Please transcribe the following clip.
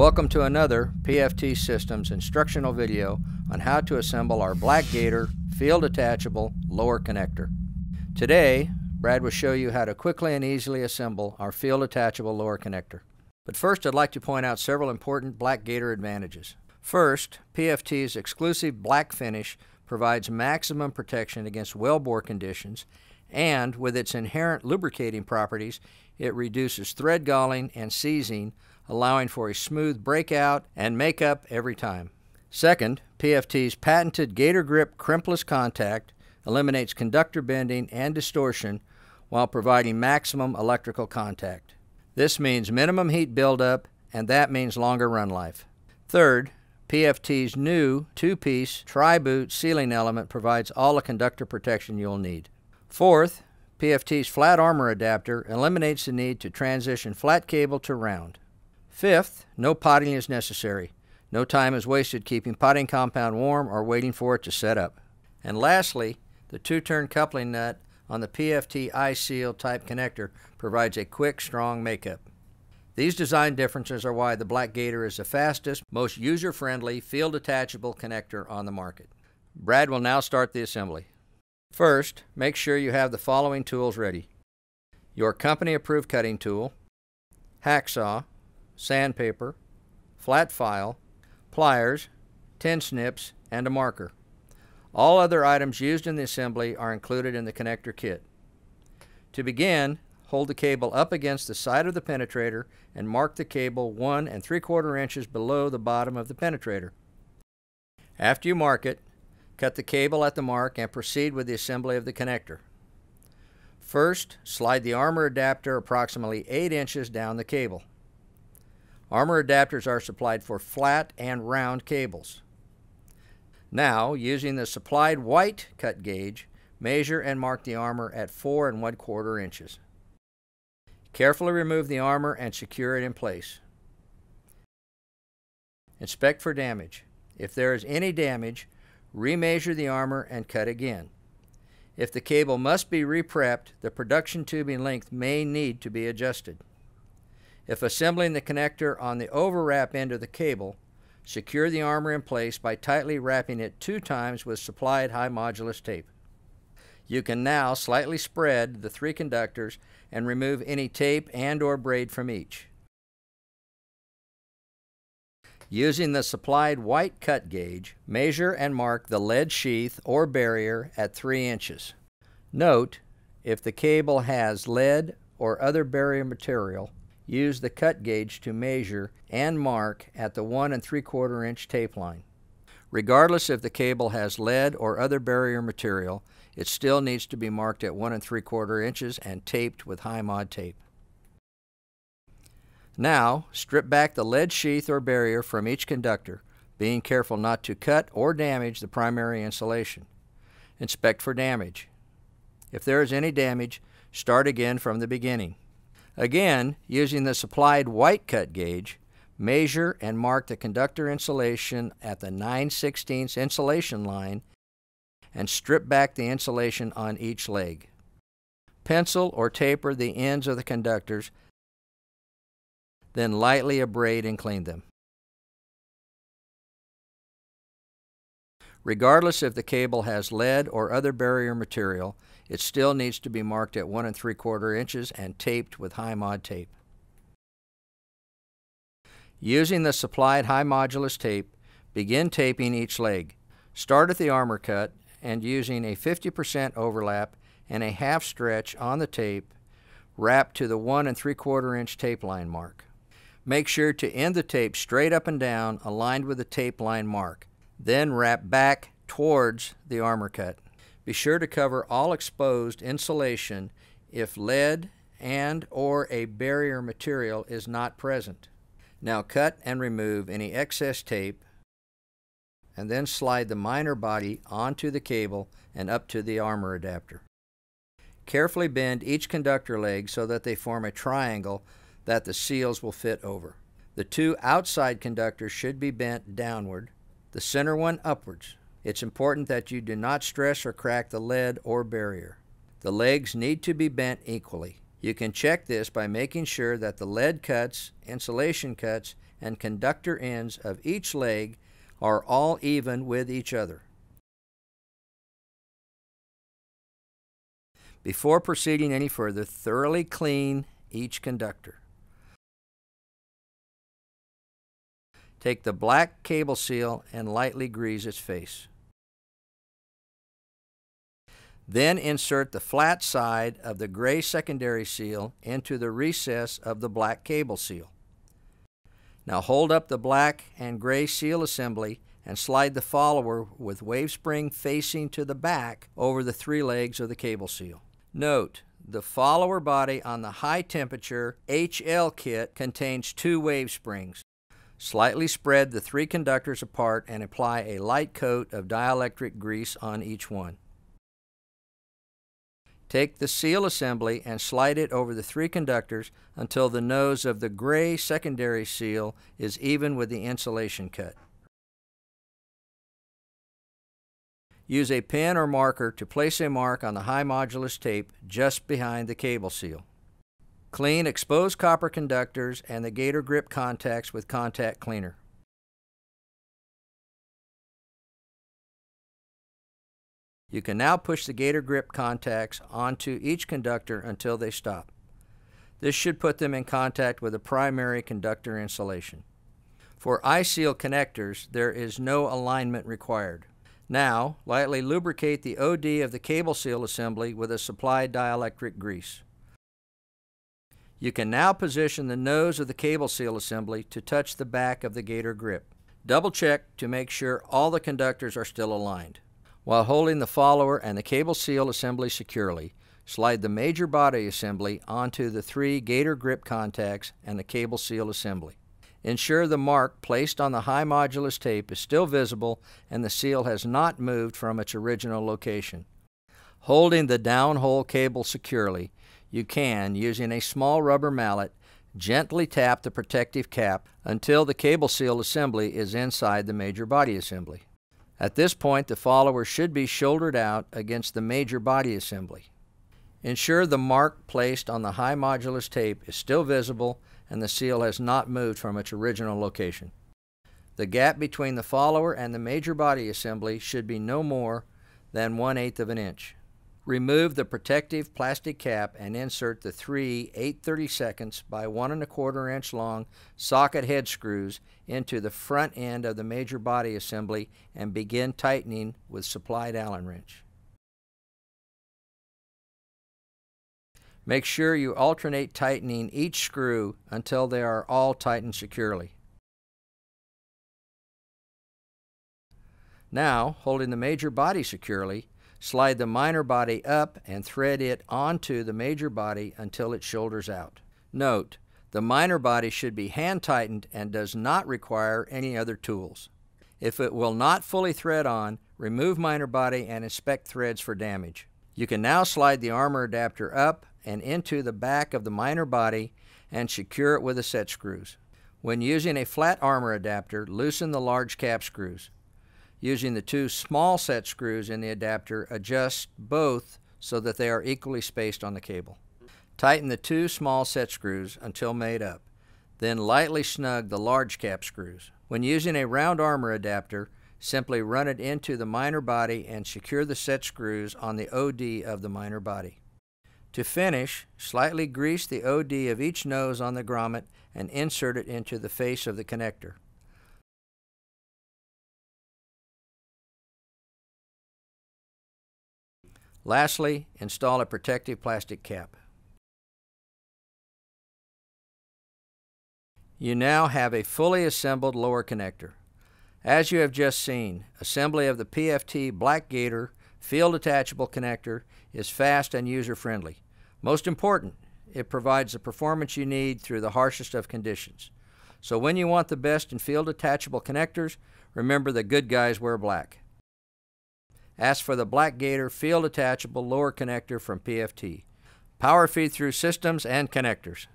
Welcome to another PFT Systems instructional video on how to assemble our Black Gator field attachable lower connector. Today, Brad will show you how to quickly and easily assemble our field attachable lower connector. But first, I'd like to point out several important Black Gator advantages. First, PFT's exclusive black finish provides maximum protection against wellbore conditions, and with its inherent lubricating properties, it reduces thread galling and seizing, allowing for a smooth breakout and makeup every time. Second, PFT's patented Gator Grip crimpless contact eliminates conductor bending and distortion while providing maximum electrical contact. This means minimum heat buildup, and that means longer run life. Third, PFT's new two-piece tri-boot sealing element provides all the conductor protection you'll need. Fourth, PFT's flat armor adapter eliminates the need to transition flat cable to round. Fifth, no potting is necessary. No time is wasted keeping potting compound warm or waiting for it to set up. And lastly, the two-turn coupling nut on the PFT-I-Seal type connector provides a quick, strong makeup. These design differences are why the Black Gator is the fastest, most user-friendly, field-attachable connector on the market. Brad will now start the assembly. First, make sure you have the following tools ready: your company-approved cutting tool, hacksaw, sandpaper, flat file, pliers, 10 snips, and a marker. All other items used in the assembly are included in the connector kit. To begin, hold the cable up against the side of the penetrator and mark the cable 1 3/4 inches below the bottom of the penetrator. After you mark it, cut the cable at the mark and proceed with the assembly of the connector. First, slide the armor adapter approximately 8 inches down the cable. Armor adapters are supplied for flat and round cables. Now, using the supplied white cut gauge, measure and mark the armor at 4 1/4 inches. Carefully remove the armor and secure it in place. Inspect for damage. If there is any damage, remeasure the armor and cut again. If the cable must be re-prepped, the production tubing length may need to be adjusted. If assembling the connector on the overwrap end of the cable, secure the armor in place by tightly wrapping it 2 times with supplied high modulus tape. You can now slightly spread the 3 conductors and remove any tape and/or braid from each. Using the supplied white cut gauge, measure and mark the lead sheath or barrier at 3 inches. Note, if the cable has lead or other barrier material, use the cut gauge to measure and mark at the 1 3/4 inch tape line. Regardless if the cable has lead or other barrier material, it still needs to be marked at 1 3/4 inches and taped with high mod tape. Now, strip back the lead sheath or barrier from each conductor, being careful not to cut or damage the primary insulation. Inspect for damage. If there is any damage, start again from the beginning. Again, using the supplied white cut gauge, measure and mark the conductor insulation at the 9/16 insulation line and strip back the insulation on each leg. Pencil or taper the ends of the conductors, then lightly abrade and clean them. Regardless if the cable has lead or other barrier material, it still needs to be marked at 1 3/4 inches and taped with high mod tape. Using the supplied high modulus tape, begin taping each leg. Start at the armor cut and, using a 50% overlap and a half stretch on the tape, wrap to the 1 3/4 inch tape line mark. Make sure to end the tape straight up and down, aligned with the tape line mark. Then wrap back towards the armor cut. Be sure to cover all exposed insulation if lead and or a barrier material is not present. Now cut and remove any excess tape, and then slide the minor body onto the cable and up to the armor adapter. Carefully bend each conductor leg so that they form a triangle that the seals will fit over. The 2 outside conductors should be bent downward, the center one upwards. It's important that you do not stress or crack the lead or barrier. The legs need to be bent equally. You can check this by making sure that the lead cuts, insulation cuts, and conductor ends of each leg are all even with each other. Before proceeding any further, thoroughly clean each conductor. Take the black cable seal and lightly grease its face. Then insert the flat side of the gray secondary seal into the recess of the black cable seal. Now hold up the black and gray seal assembly and slide the follower with wave spring facing to the back over the three legs of the cable seal. Note, the follower body on the high temperature HL kit contains two wave springs. Slightly spread the three conductors apart and apply a light coat of dielectric grease on each one. Take the seal assembly and slide it over the three conductors until the nose of the gray secondary seal is even with the insulation cut. Use a pen or marker to place a mark on the high modulus tape just behind the cable seal. Clean exposed copper conductors and the Gator Grip contacts with contact cleaner. You can now push the Gator Grip contacts onto each conductor until they stop. This should put them in contact with the primary conductor insulation. For I-Seal connectors, there is no alignment required. Now, lightly lubricate the OD of the cable seal assembly with a supplied dielectric grease. You can now position the nose of the cable seal assembly to touch the back of the Gator Grip. Double check to make sure all the conductors are still aligned. While holding the follower and the cable seal assembly securely, slide the major body assembly onto the three Gator Grip contacts and the cable seal assembly. Ensure the mark placed on the high modulus tape is still visible and the seal has not moved from its original location. Holding the downhole cable securely, you can, using a small rubber mallet, gently tap the protective cap until the cable seal assembly is inside the major body assembly. At this point, the follower should be shouldered out against the major body assembly. Ensure the mark placed on the high modulus tape is still visible and the seal has not moved from its original location. The gap between the follower and the major body assembly should be no more than 1/8 of an inch. Remove the protective plastic cap and insert the three 8/32 by 1 1/4 inch long socket head screws into the front end of the major body assembly and begin tightening with supplied Allen wrench. Make sure you alternate tightening each screw until they are all tightened securely. Now, holding the major body securely, slide the minor body up and thread it onto the major body until it shoulders out. Note, the minor body should be hand tightened and does not require any other tools. If it will not fully thread on, remove minor body and inspect threads for damage. You can now slide the armor adapter up and into the back of the minor body and secure it with the set screws. When using a flat armor adapter, loosen the large cap screws. Using the two small set screws in the adapter, adjust both so that they are equally spaced on the cable. Tighten the two small set screws until made up, then lightly snug the large cap screws. When using a round armor adapter, simply run it into the minor body and secure the set screws on the OD of the minor body. To finish, slightly grease the OD of each nose on the grommet and insert it into the face of the connector. Lastly, install a protective plastic cap. You now have a fully assembled lower connector. As you have just seen, assembly of the PFT Black Gator field attachable connector is fast and user-friendly. Most important, it provides the performance you need through the harshest of conditions. So when you want the best in field attachable connectors, remember the good guys wear black. Ask for the Black Gator field attachable lower connector from PFT. Power Feed-Thru Systems and Connectors.